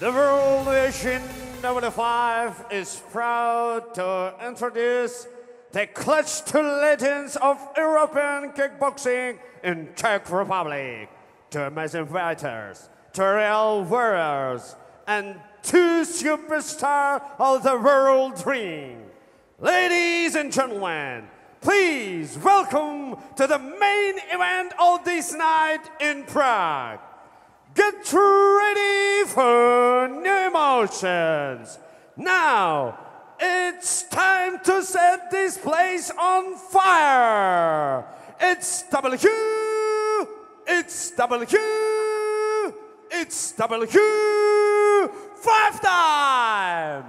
The World Vision No. 5 is proud to introduce the clutch two legends of European kickboxing in Czech Republic. Two amazing fighters, two real warriors, and two superstars of the world ring. Ladies and gentlemen, please welcome to the main event of this night in Prague. Get ready for new emotions. Now, it's time to set this place on fire. It's W, it's W, it's W, 5 times.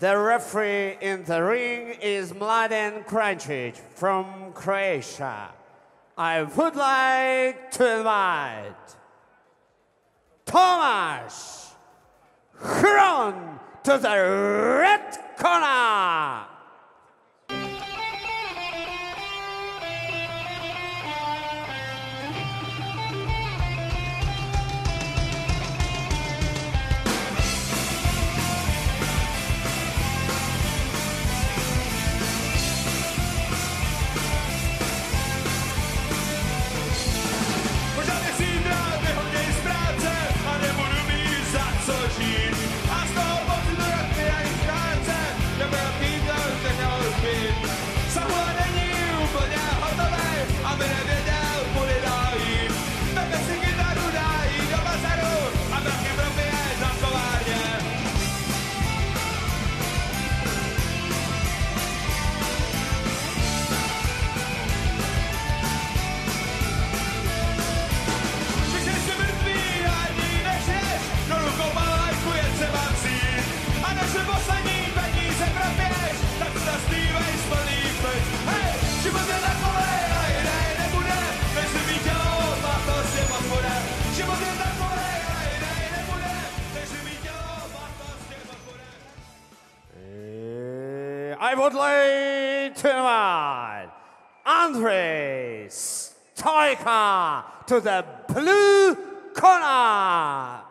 The referee in the ring is Mladen Krajic from Croatia. I would like to invite Tomáš Hron to the red corner. I would like to invite Andrei Stoica to the blue corner.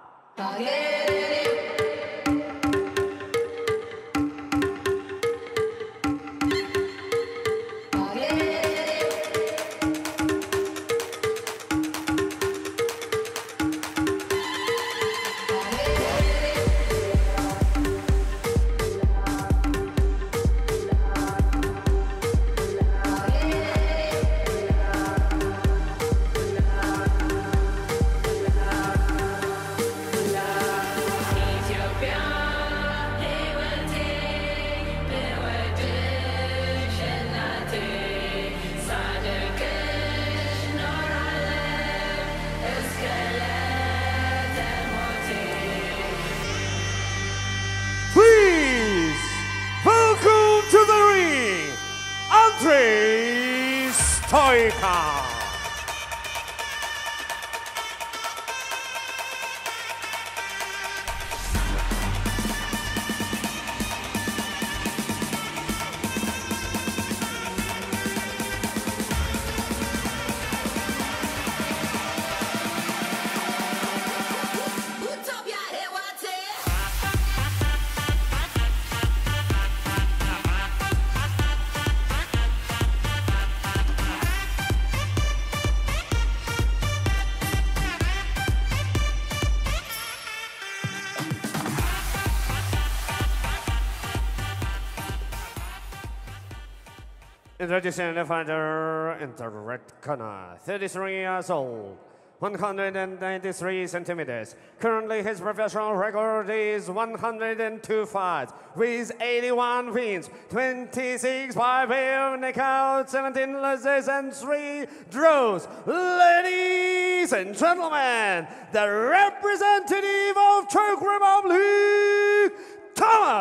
Introducing the fighter in the red corner, 33 years old, 193 centimeters. Currently, his professional record is 102 fights with 81 wins, 26 by way of knockout, 17 losses, and 3 draws. Ladies and gentlemen, the representative of Czech Republic, Tomáš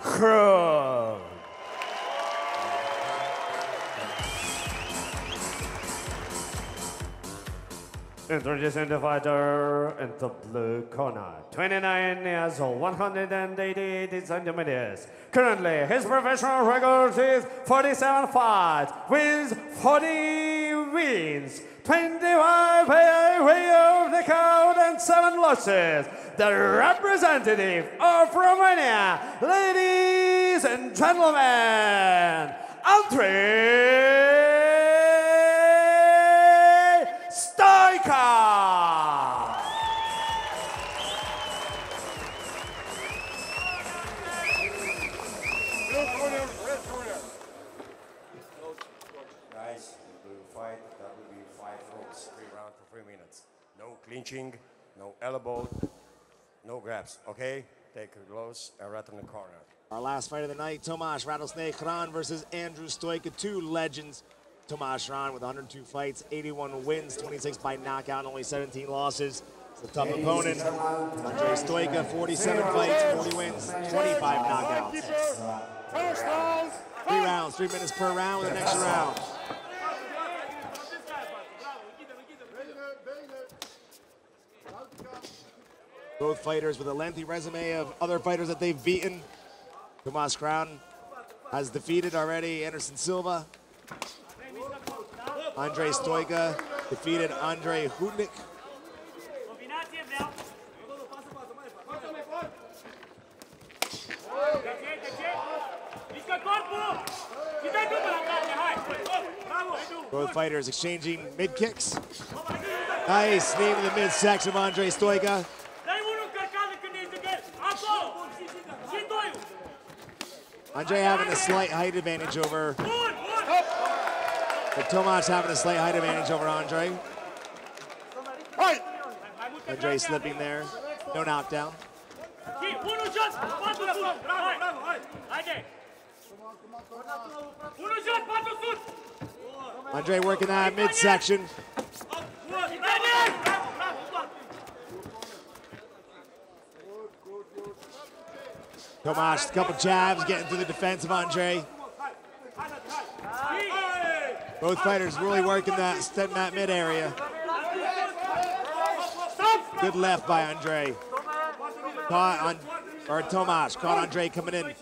Hron. Introducing the fighter in the blue corner, 29 years old, 188 centimeters. Currently, his professional record is 47 fights, wins 40 wins, 25 KO knockout and 7 losses. The representative of Romania, ladies and gentlemen, Andrei Stoica! Guys, the blue fight, that will be 5 rounds, 3 rounds for 3 minutes. No clinching, no elbow, no grabs, okay? Take a gloves and right in the corner. Our last fight of the night, Tomáš "Rattlesnake" Hron versus Andrei Stoica, 2 legends. Tomáš Hron with 102 fights, 81 wins, 26 by knockout, only 17 losses. It's a tough opponent. Andrei Stoica, 47 fights, 40 wins, 25 knockouts. 3 rounds, 3 minutes per round with the next round. Both fighters with a lengthy resume of other fighters that they've beaten. Tomáš Hron has defeated already Anderson Silva. Andrei Stoica defeated Andrei Hutnik. Both fighters exchanging mid kicks. Nice knee to the midsection of Andrei Stoica. Andrei having a slight height advantage over. But Tomáš having a slight height advantage over Andrei. Andrei slipping there. No knockdown. Andrei working that midsection. Tomáš, a couple jabs, getting through the defense of Andrei. Both fighters really working that, stepping that mid area. Good left by Andrei. Tomáš caught Andrei coming in.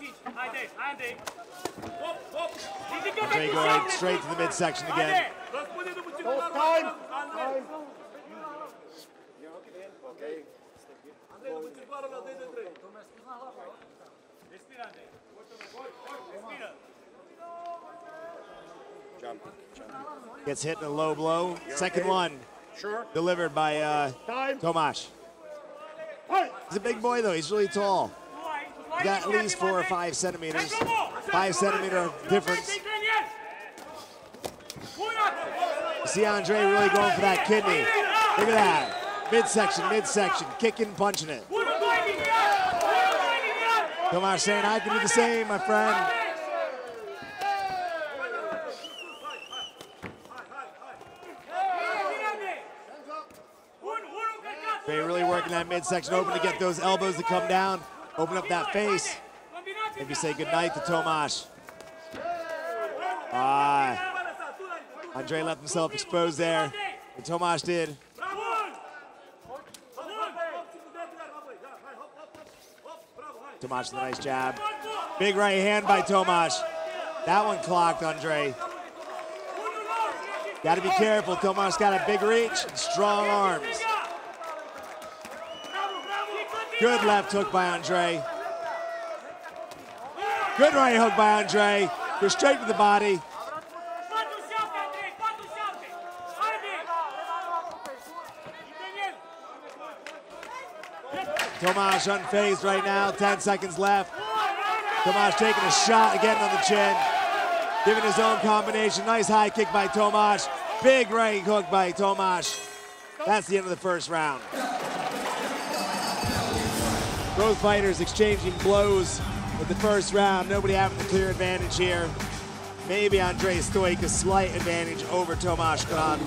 Andrei going straight to the midsection again. Gets hit in a low blow. Second one delivered by Tomáš. He's a big boy though, he's really tall. He's got at least 4 or 5 centimeters. 5 centimeter difference. You see Andrei really going for that kidney. Look at that. Midsection, kicking, punching it. Tomáš saying, I can do the same, my friend. They really working that midsection open to get those elbows to come down, open up that face. Maybe say goodnight to Tomáš. Andrei left himself exposed there, and Tomáš did. Tomáš with a nice jab. Big right hand by Tomáš. That one clocked Andrei. Gotta be careful, Tomáš got a big reach and strong arms. Good left hook by Andrei. Good right hook by Andrei. Goes straight to the body. Tomáš unfazed right now, 10 seconds left. Tomáš taking a shot again on the chin, giving his own combination. Nice high kick by Tomáš, big right hook by Tomáš. That's the end of the first round. Both fighters exchanging blows with the first round. Nobody having the clear advantage here. Maybe Andrei Stoica a slight advantage over Tomáš Hron.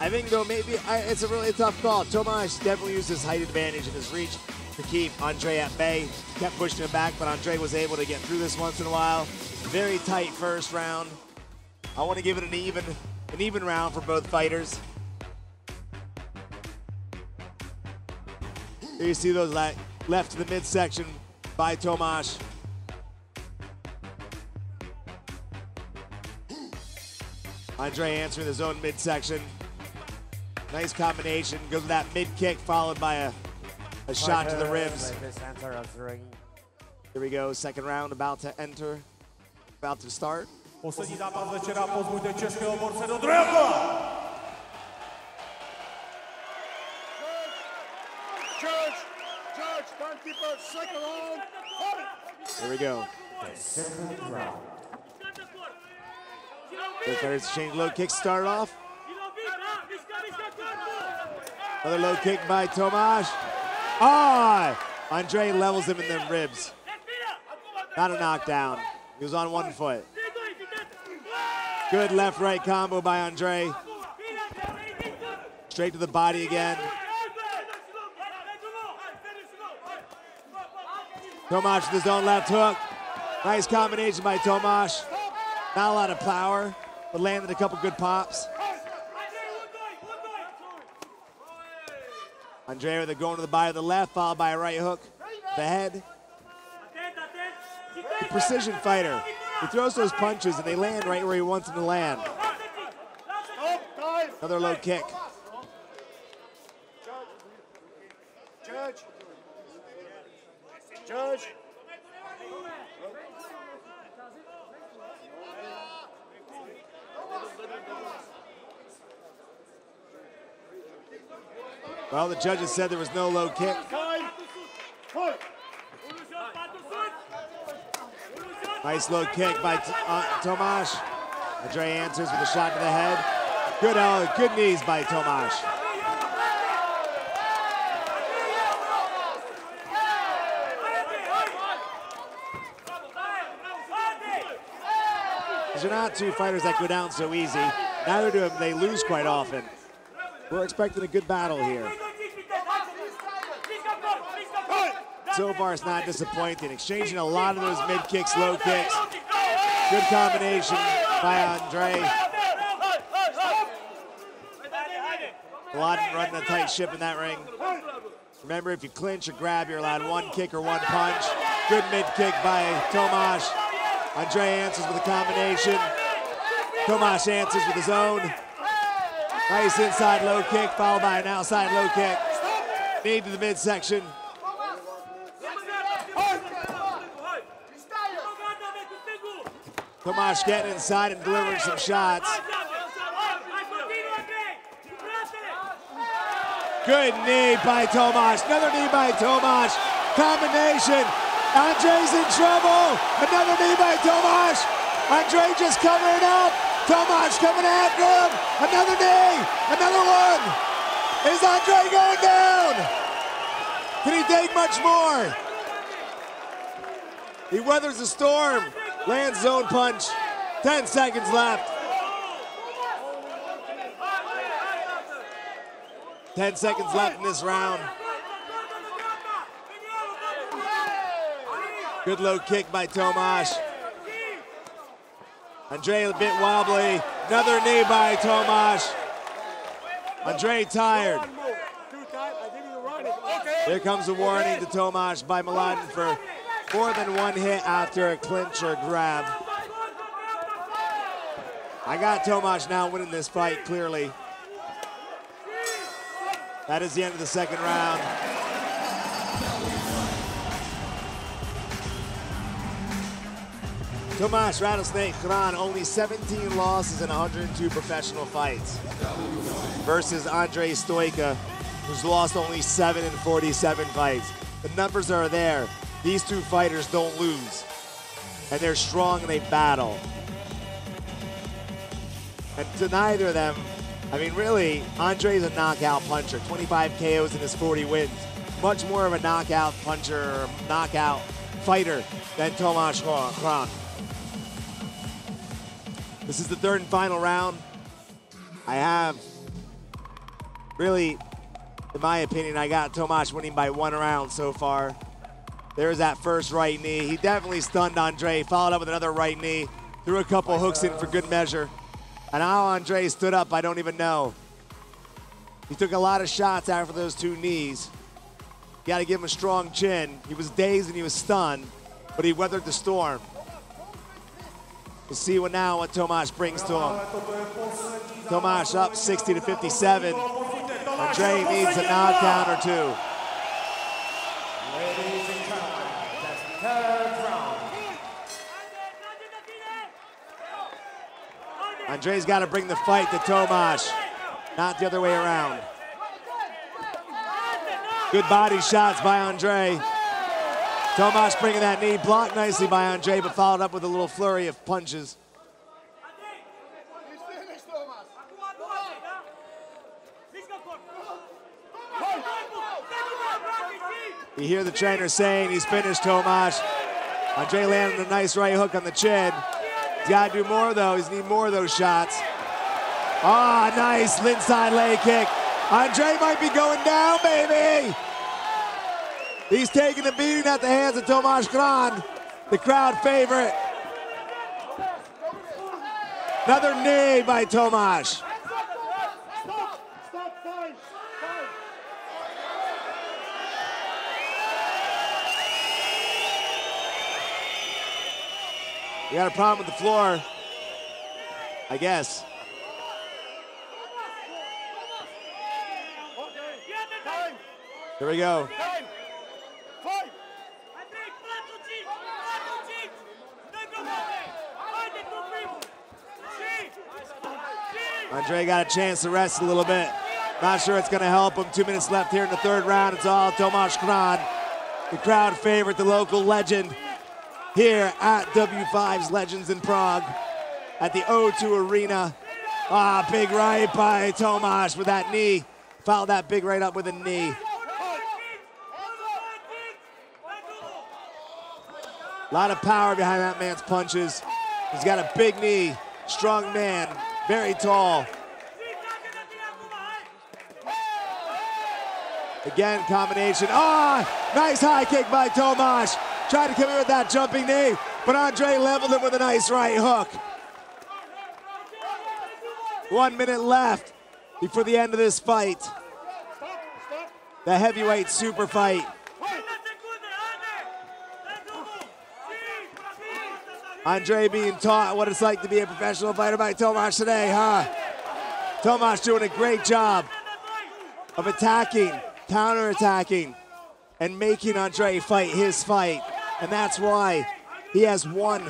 I think though, maybe it's a really tough call. Tomáš definitely used his height advantage and his reach to keep Andrei at bay. Kept pushing him back, but Andrei was able to get through this once in a while. Very tight first round. I want to give it an even round for both fighters. Here you see those left to the midsection by Tomáš. Andrei answering his own midsection. Nice combination, goes with that mid kick followed by a shot to the ribs. Here we go, second round about to enter, about to start. Here we go. Second round. There's a change, low kick start off. Another low kick by Tomáš. Andrei levels him in the ribs. Not a knockdown. He was on one foot. Good left-right combo by Andrei. Straight to the body again. Tomáš with his own left hook. Nice combination by Tomáš. Not a lot of power, but landed a couple good pops. Andrei with a going to the body of the left, followed by a right hook to the head. The precision fighter. He throws those punches and they land right where he wants them to land. Another low kick. Judge. Well, the judges said there was no low kick. Nice low kick by Tomáš. Andrei answers with a shot to the head. Good knees by Tomáš. These are not two fighters that go down so easy. Neither do them, they lose quite often. We're expecting a good battle here. So far, it's not disappointing. Exchanging a lot of those mid kicks, low kicks. Good combination by Andrei. Mladen running a tight ship in that ring. Remember, if you clinch or grab, you're allowed one kick or one punch. Good mid kick by Tomáš. Andrei answers with a combination. Tomáš answers with his own. Nice inside low kick, followed by an outside low kick. Knee to the midsection. Tomáš getting inside and delivering some shots. Good knee by Tomáš. Another knee by Tomáš. Combination. Andrei's in trouble. Another knee by Tomáš. Andrei just covering up. Tomáš coming after him, another knee, another one. Is Andrei going down? Can he take much more? He weathers the storm, lands zone punch, 10 seconds left. 10 seconds left in this round. Good low kick by Tomáš. Andrei a bit wobbly, another knee by Tomáš. Andrei tired. Here comes a warning to Tomáš by Mladen for more than one hit after a clinch or grab. I got Tomáš now winning this fight clearly. That is the end of the second round. Tomáš Rattlesnake Hron, only 17 losses in 102 professional fights versus Andrei Stoica, who's lost only 7 in 47 fights. The numbers are there. These two fighters don't lose, and they're strong and they battle. And to neither of them, I mean, really, Andrei's a knockout puncher, 25 KOs in his 40 wins. Much more of a knockout puncher or knockout fighter than Tomáš Hron. This is the third and final round. I have really in my opinion, I got Tomáš winning by one round so far. There's that first right knee. He definitely stunned Andrei, followed up with another right knee, threw a couple hooks in for good measure. And how Andrei stood up, I don't even know. He took a lot of shots after those two knees. You gotta give him a strong chin. He was dazed and he was stunned, but he weathered the storm. We'll see what now what Tomáš brings to him. Tomáš up 60 to 57. Andrei needs a knockdown or two. Ladies and gentlemen, that's the third round. Andrei's got to bring the fight to Tomáš, not the other way around. Good body shots by Andrei. Tomáš bringing that knee, blocked nicely by Andrei, but followed up with a little flurry of punches. You hear the trainer saying he's finished Tomáš. Andrei landed a nice right hook on the chin. He's got to do more, though. He's need more of those shots. Ah, oh, nice inside leg kick. Andrei might be going down, baby. He's taking the beating at the hands of Tomáš Hron, the crowd favorite. Another knee by Tomáš. You got a problem with the floor, I guess. Here we go. Andrei got a chance to rest a little bit. Not sure it's going to help him. 2 minutes left here in the third round. It's all Tomáš Hron, the crowd favorite, the local legend here at W5's Legends in Prague at the O2 Arena. Ah, big right by Tomáš with that knee. Fouled that big right up with a knee. A lot of power behind that man's punches. He's got a big knee, strong man. Very tall. Again, combination. Ah, nice high kick by Tomáš. Tried to come in with that jumping knee, but Andrei leveled him with a nice right hook. 1 minute left before the end of this fight. The heavyweight super fight. Andrei being taught what it's like to be a professional fighter by Tomáš today, huh? Tomáš doing a great job of attacking, counterattacking, and making Andrei fight his fight. And that's why he has won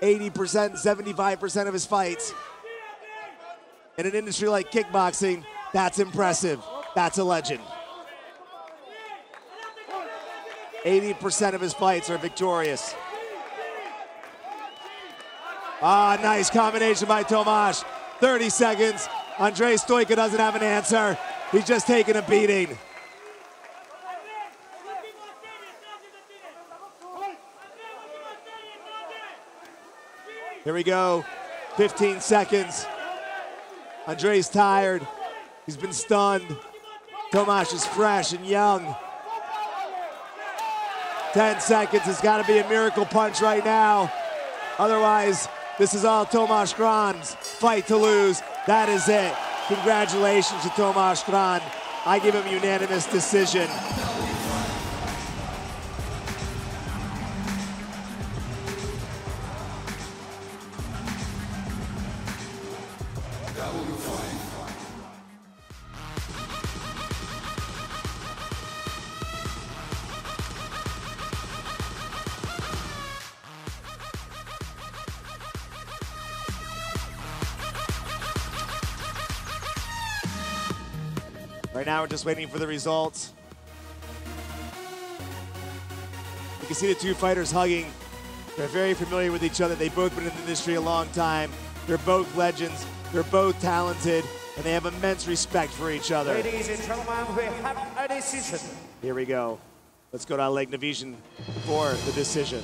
80%, 75% of his fights. In an industry like kickboxing, that's impressive. That's a legend. 80% of his fights are victorious. Ah, nice combination by Tomáš. 30 seconds. Andrei Stoica doesn't have an answer. He's just taking a beating. Here we go. 15 seconds. Andrei's tired. He's been stunned. Tomáš is fresh and young. 10 seconds. It's got to be a miracle punch right now. Otherwise, this is all Tomáš Hron's fight to lose. That is it. Congratulations to Tomáš Hron. I give him unanimous decision. Right now, we're just waiting for the results. You can see the two fighters hugging. They're very familiar with each other. They've both been in the industry a long time. They're both legends. They're both talented. And they have immense respect for each other. Ladies and gentlemen, we have a decision. Here we go. Let's go to Alec Navision for the decision.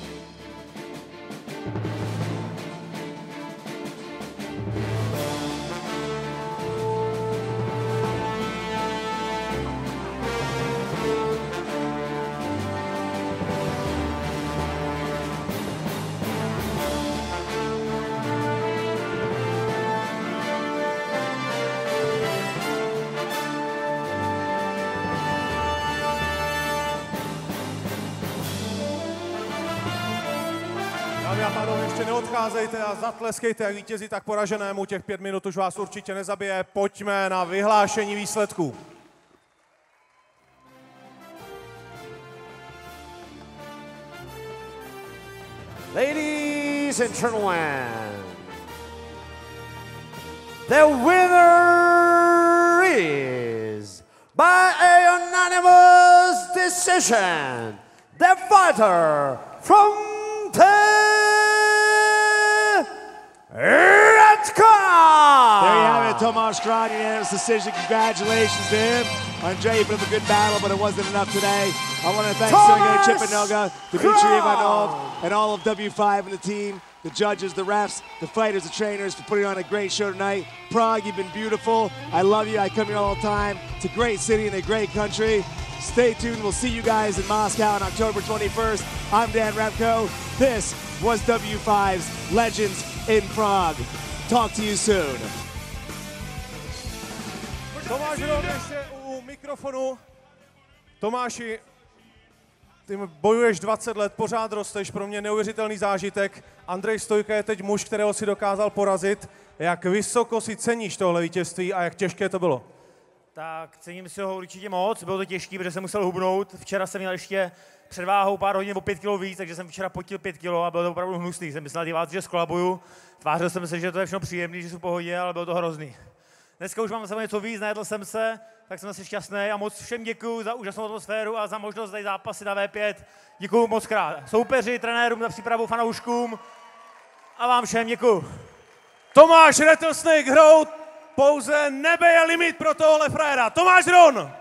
náhodou ještě neodcházejte a zatleskejte jak vítězi, tak poraženému. Těch 5 minut už vás určitě nezabije. Pojďme na vyhlášení výsledků. Ladies and gentlemen, the winner is by a unanimous decision, the fighter from Repko! There you have it, Tomáš Hron, unanimous decision. Congratulations to him. Andrei put up a good battle, but it wasn't enough today. I want to thank Sergei Chippenouga, Dmitri Ivanov, and all of W5 and the team, the judges, the refs, the fighters, the trainers for putting on a great show tonight. Prague, you've been beautiful. I love you. I come here all the time. It's a great city and a great country. Stay tuned. We'll see you guys in Moscow on October 21st. I'm Dan Repko. This was W5's Legends in Prague. Talk to you soon. Tomáš Hron ještě u mikrofonu. Tomáši, ty bojuješ 20 let, pořád rosteš, pro mě neuvěřitelný zážitek. Andrei Stoica je teď muž, kterého si dokázal porazit. Jak vysoko si ceníš tohle vítězství a jak těžké to bylo? Tak cením si ho určitě moc, bylo to těžké, protože jsem musel hubnout. Včera jsem měl ještě před váhou pár hodin nebo 5 kg víc, takže jsem včera potil 5 kg a bylo to opravdu hnusný. Jsem myslel, diváci, že skolabuju, tvářil jsem se, že to je všechno příjemný, že jsou v pohodě, ale bylo to hrozný. Dneska už mám zase něco víc, najedl jsem se, tak jsem zase šťastný a moc všem děkuju za úžasnou atmosféru a za možnost tady zápasy na V5. Děkuju moc krát. Soupeři, trenérům za přípravu, fanouškům a vám všem děkuju. Tomáš Rattlesnake Hron pouze nebe je limit pro tohle frajera. Tomáš Hron!